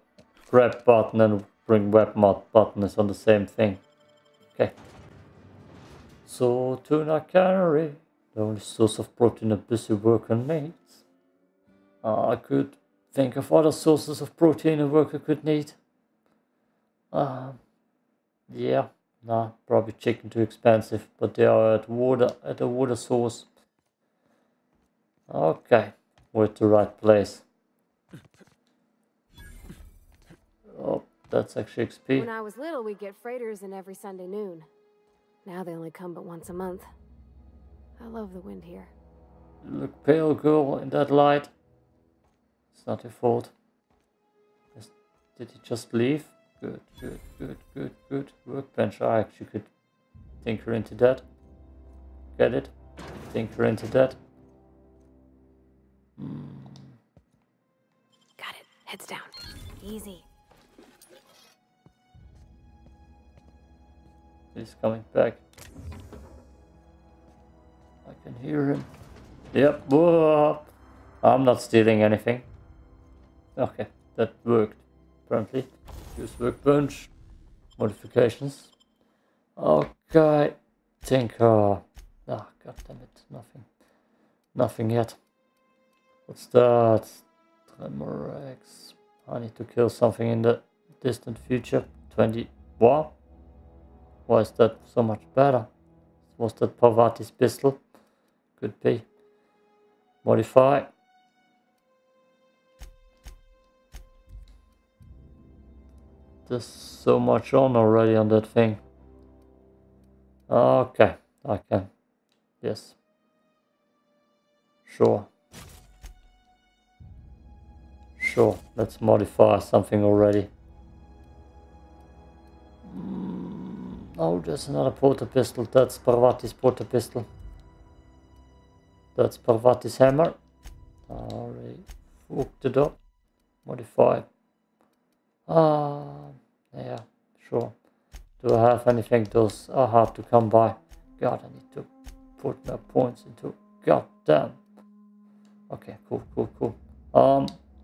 grab button and bring web mod button is on the same thing. Okay. So, tuna cannery, the only source of protein a busy worker needs. I could think of other sources of protein a worker could need. Yeah, nah, probably chicken too expensive, but they are at a water source. Okay, we're at the right place. Oh, that's actually XP. When I was little, we'd get freighters in every Sunday noon. Now they only come but once a month. I love the wind here. You look pale, girl, in that light. It's not your fault. Did he just leave? Good. Workbench. I actually could tinker into that. Get it? Tinker into that. Got it. Heads down. Easy. He's coming back. I can hear him. Yep. Whoa. I'm not stealing anything. Okay, that worked. Apparently. Use workbench. Modifications. Okay. Tinker. Ah, god damn it. Nothing. Nothing yet. What's that? Tremorex. I need to kill something in the distant future. 20. What? Why is that so much better? Was that Parvati's pistol? Could be. Modify. There's so much on already on that thing. Okay, I can. Yes. Sure. Sure, let's modify something already. Oh, there's another porta pistol. That's Parvati's porta pistol. That's Parvati's hammer. Sorry. Hook the door. Modify. Yeah, sure. Do I have anything? Those are hard to come by. God, I need to put my points into. God damn. Okay, cool, cool, cool.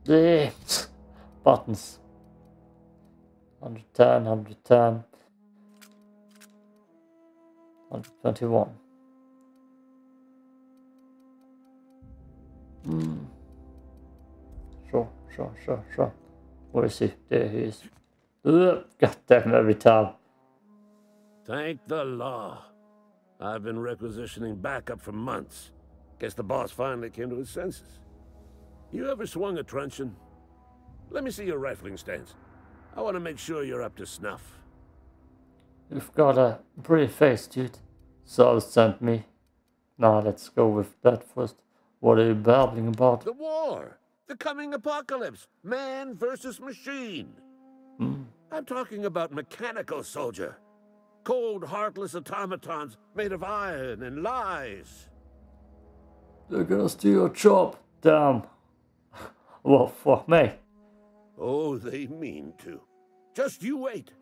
The buttons. 110, 110. 121. Sure, sure, sure, sure. Where is he? There he is. Ugh, god damn, every time. Thank the law. I've been requisitioning backup for months. Guess the boss finally came to his senses. You ever swung a truncheon? Let me see your rifling stance. I want to make sure you're up to snuff. You've got a pretty face, dude. Silas sent me. Now let's go with that first. What are you babbling about? The war! The coming apocalypse! Man versus machine! I'm talking about mechanical soldier. Cold, heartless automatons made of iron and lies. They're gonna steal your job. Damn. Well, fuck me. Oh, they mean to. Just you wait.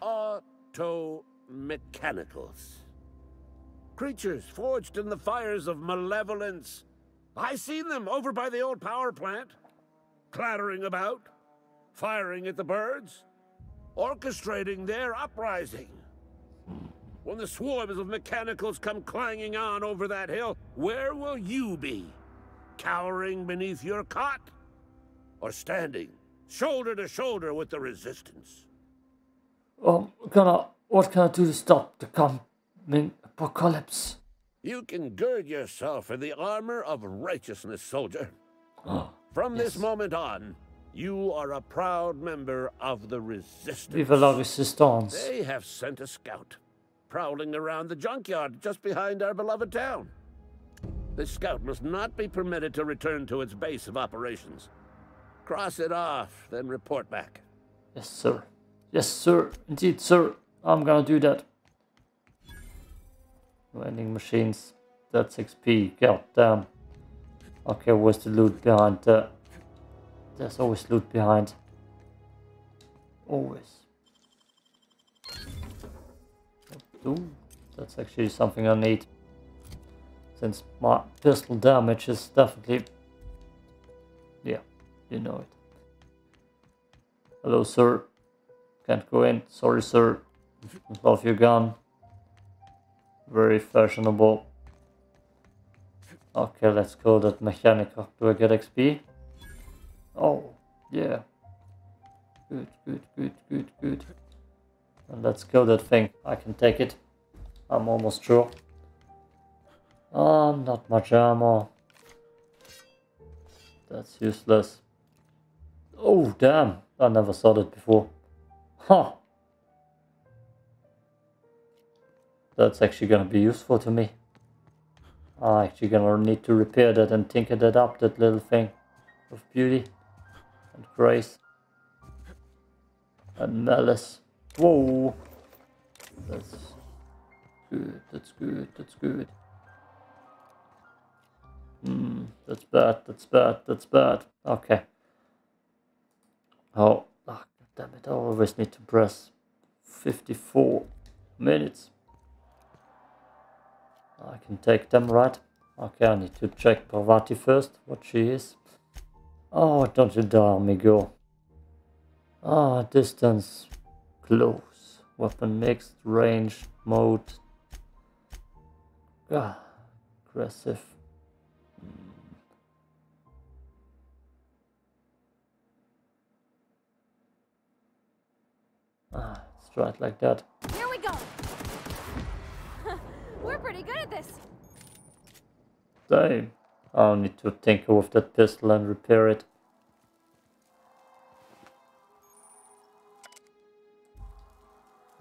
Auto-mechanicals. Creatures forged in the fires of malevolence. I seen them over by the old power plant. Clattering about. Firing at the birds. Orchestrating their uprising. When the swarms of mechanicals come clanging on over that hill, where will you be? Cowering beneath your cot? Or standing shoulder to shoulder with the resistance? What can I do to stop the coming apocalypse? You can gird yourself in the armor of righteousness, soldier. From this moment on, you are a proud member of the resistance. Vive la resistance. They have sent a scout, prowling around the junkyard just behind our beloved town. This scout must not be permitted to return to its base of operations. Cross it off, then report back. Yes, sir. Yes, sir. Indeed, sir. I'm gonna do that. Vending machines. That's XP. God damn. Okay, where's the loot behind there? There's always loot behind. Always. Ooh, that's actually something I need. Since my pistol damage is definitely... Yeah, you know it. Hello, sir. Can't go in. Sorry, sir. Love your gun. Very fashionable. Okay, let's call that mechanical. Do I get XP? Oh, yeah. Good, good, good, good, good. And let's kill that thing. I can take it. I'm almost sure. Not much ammo. That's useless. Oh, damn. I never saw that before. Huh. That's actually gonna be useful to me. I'm actually gonna need to repair that and tinker that up, that little thing of beauty and grace and malice. Whoa! That's good, that's good, that's good. That's bad, that's bad, that's bad. Okay. Oh, damn it, I always need to press 54 minutes. I can take them, right? Okay, I need to check Parvati first, what she is. Oh, don't you dare me go. Ah, distance, close, weapon mixed, range, mode. Ah, aggressive. Ah, let's try it like that. Here we go. We're pretty good at this. Damn. I'll need to tinker with that pistol and repair it.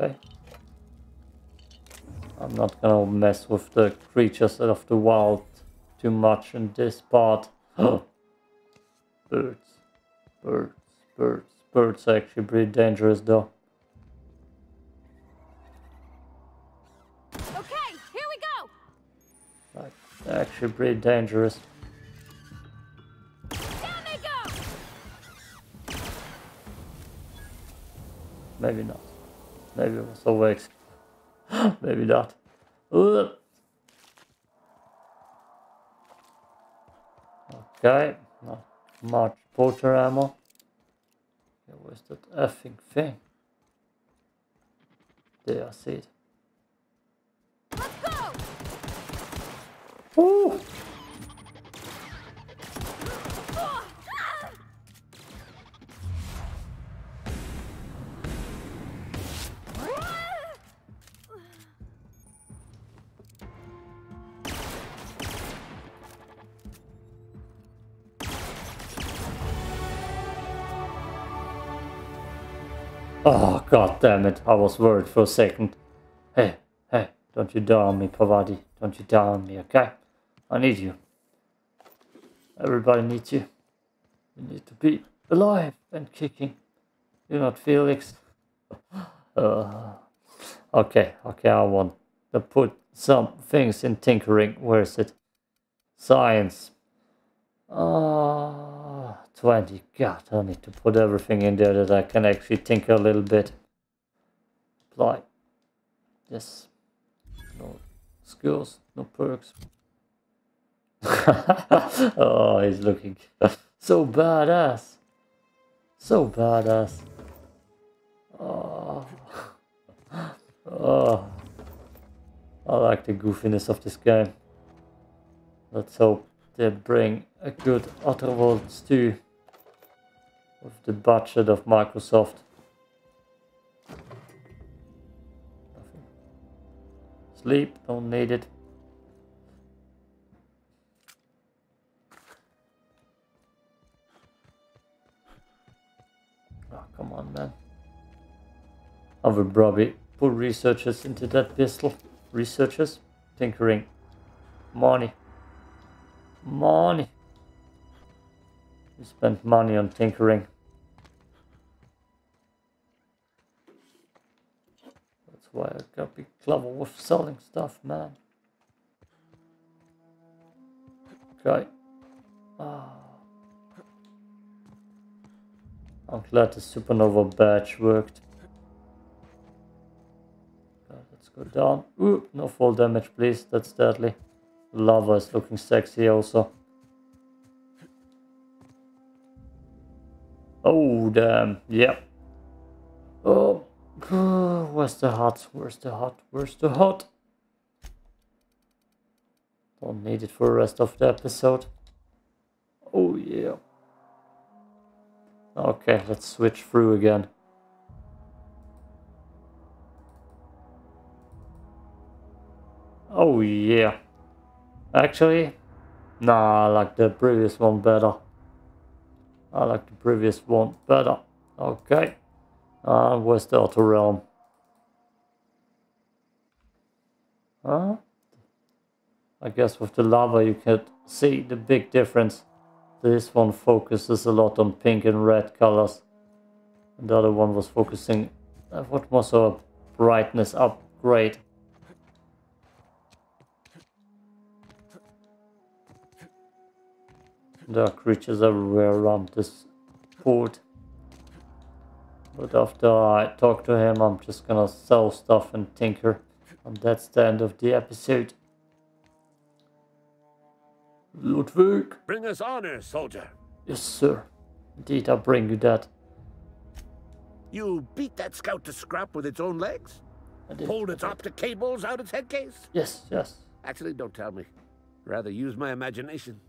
Okay. I'm not gonna mess with the creatures of the wild too much in this part. Birds. Birds. Birds. Birds are actually pretty dangerous though. Actually pretty dangerous. Down they go. Maybe not. Maybe it was always. Maybe not. Okay, not much porter ammo. Where's that effing thing? There, I see it. Ooh. Oh, god damn it, I was worried for a second. Hey, hey, don't you dare on me, Parvati. Don't you dare on me, okay? I need you. Everybody needs you. You need to be alive and kicking. You're not Felix. Okay, okay, I want to put some things in tinkering. Where is it? Science. 20. God, I need to put everything in there that I can actually tinker a little bit. Apply. Yes. No skills, no perks. Oh, he's looking so badass. So badass. Oh. Oh. I like the goofiness of this game. Let's hope they bring a good Otterworld stew with the budget of Microsoft. Nothing. Sleep, don't need it. Come on, man. I will probably put researchers into that pistol. Researchers? Tinkering. Money. Money. We spent money on tinkering. That's why I gotta be clever with selling stuff, man. Okay. Ah. I'm glad the supernova badge worked. Okay, let's go down. Ooh, no fall damage, please. That's deadly. Lava is looking sexy also. Oh, damn. Yep. Yeah. Oh, where's the hut? Where's the hut? Where's the hut? Don't need it for the rest of the episode. Oh, yeah. Okay, let's switch through again. Oh yeah. Actually, nah, I like the previous one better. I like the previous one better. Okay. Where's the Outer Realm? Huh? I guess with the lava you can see the big difference. This one focuses a lot on pink and red colors. And the other one was focusing... what was a brightness upgrade? There are creatures everywhere around this port. But after I talk to him, I'm just gonna sell stuff and tinker. And that's the end of the episode. Ludwig. Bring us honor, soldier. Yes, sir. Indeed, I'll bring you that. You beat that scout to scrap with its own legs? Pulled its optic cables out its headcase? Yes, yes. Actually, don't tell me. Rather use my imagination.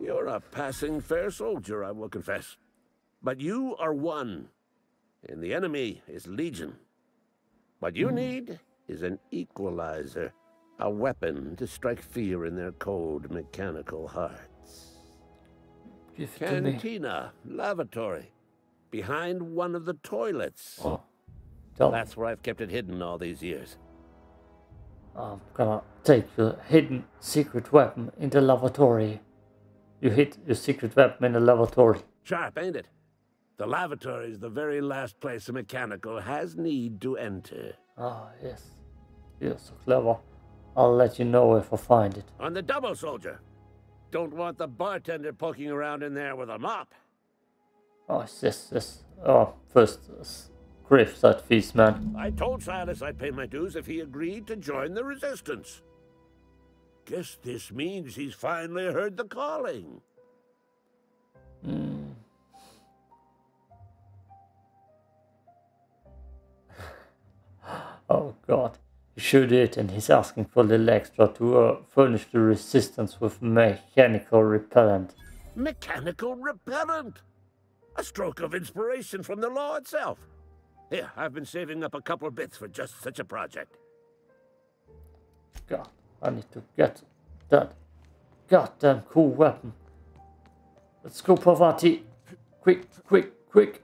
You're a passing fair soldier, I will confess. But you are one, and the enemy is legion. What you need is an equalizer, a weapon to strike fear in their cold, mechanical hearts. Cantina, lavatory, behind one of the toilets. Oh. That's where I've kept it hidden all these years. I'm gonna take the hidden secret weapon in the lavatory. You hid your secret weapon in the lavatory. Sharp, ain't it? The lavatory is the very last place a mechanical has need to enter. Ah, yes. You're so clever. I'll let you know if I find it. On the double, soldier. Don't want the bartender poking around in there with a mop. Oh, yes, yes. Oh, first, griff that feast, man. I told Silas I'd pay my dues if he agreed to join the resistance. Guess this means he's finally heard the calling. Oh God, he should it, and he's asking for a little extra to furnish the resistance with mechanical repellent. Mechanical repellent? A stroke of inspiration from the law itself. Here, I've been saving up a couple of bits for just such a project. God. I need to get that goddamn cool weapon. Let's go, Parvati. Quick, quick, quick.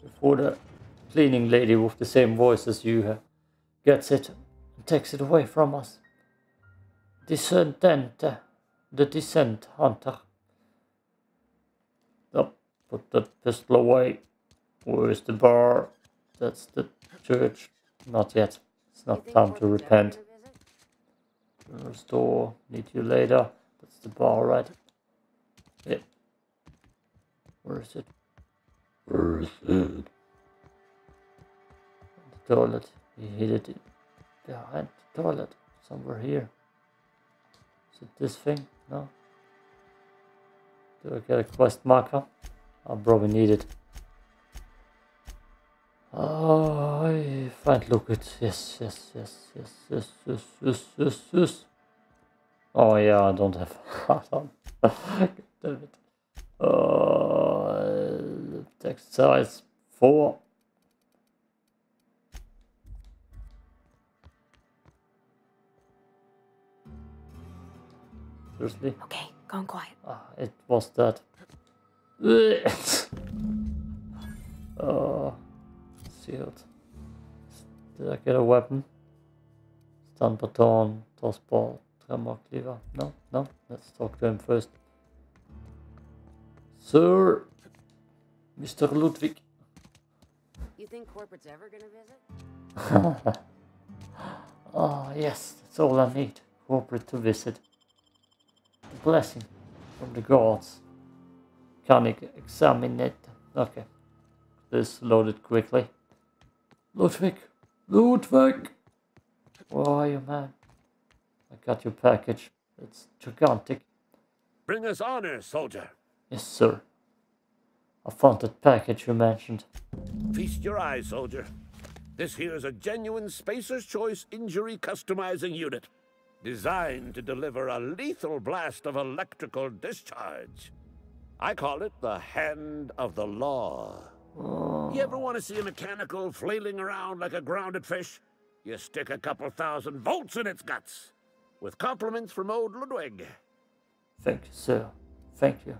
Before the cleaning lady with the same voice as you have gets it and takes it away from us. Descendant, the descent hunter. Oh, put that pistol away. Where is the bar? That's the church. Not yet. It's not time to repent. Restore, need you later. That's the bar, right? Yeah. Where is it? Where is it? The toilet. He hid it behind the toilet. Somewhere here. Is it this thing? No? Do I get a quest marker? I'll probably need it. Oh, I find look at yes. Oh yeah, I don't have heart on. Damn it. Text size 4. Seriously? Okay, gone quiet. Ah, it was that. Shield. Did I get a weapon? Stun baton, toss ball, tremor cleaver. No, no, let's talk to him first. Sir, Mr. Ludwig. You think corporate's ever gonna visit? Oh yes, that's all I need. Corporate to visit. The blessing from the gods. Can I examine it? Okay. This loaded quickly. Ludwig! Ludwig! Where are you, man? I got your package. It's gigantic. Bring us honor, soldier. Yes, sir. I found that package you mentioned. Feast your eyes, soldier. This here is a genuine Spacer's Choice injury customizing unit, designed to deliver a lethal blast of electrical discharge. I call it the Hand of the Law. Oh. You ever want to see a mechanical flailing around like a grounded fish? You stick a couple thousand volts in its guts. With compliments from old Ludwig. Thank you, sir. Thank you.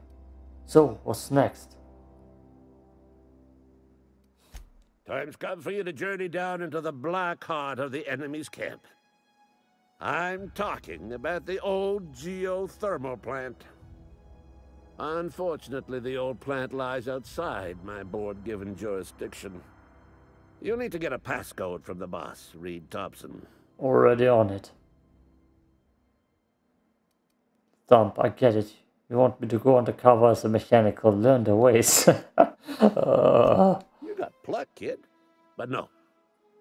So, what's next? Time's come for you to journey down into the black heart of the enemy's camp. I'm talking about the old geothermal plant. Unfortunately, the old plant lies outside my board-given jurisdiction. You'll need to get a passcode from the boss, Reed Thompson. Already on it. Thump, I get it. You want me to go undercover as a mechanical, learn the ways. You got pluck, kid. But no,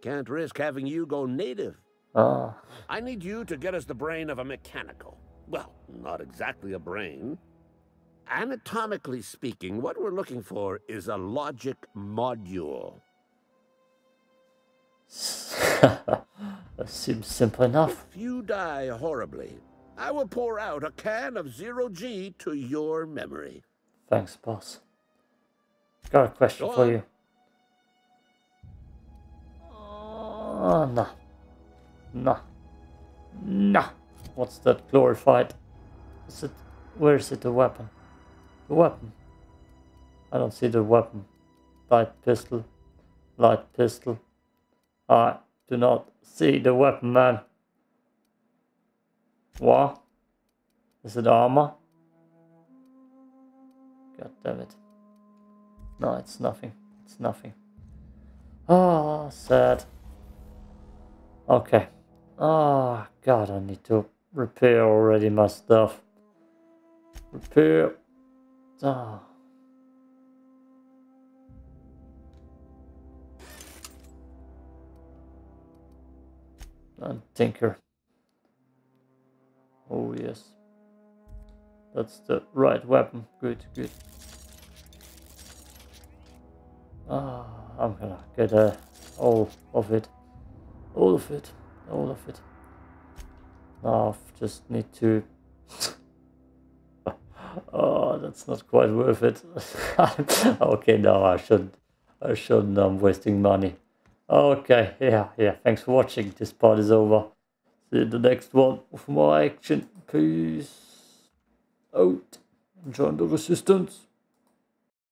can't risk having you go native. I need you to get us the brain of a mechanical. well, not exactly a brain. Anatomically speaking, what we're looking for is a logic module. That seems simple enough. If you die horribly, I will pour out a can of Zero-G to your memory. Thanks, boss. I've got a question for you. Oh, no. No. No. What's that glorified? Is it... Where is it, the weapon? The weapon. I don't see the weapon. Light pistol. Light pistol. I do not see the weapon, man. What? Is it armor? God damn it. No, it's nothing. It's nothing. Oh, sad. Okay. Oh, God, I need to repair already my stuff. Repair. Oh. And tinker. Oh, yes. That's the right weapon. Good, good. Ah, oh, I'm gonna get all of it. All of it. All of it. Now I just need to... Oh, that's not quite worth it. Okay, no, I shouldn't. I shouldn't. I'm wasting money. Okay, yeah. Thanks for watching. This part is over. See you in the next one with more action. Peace out. Join the resistance.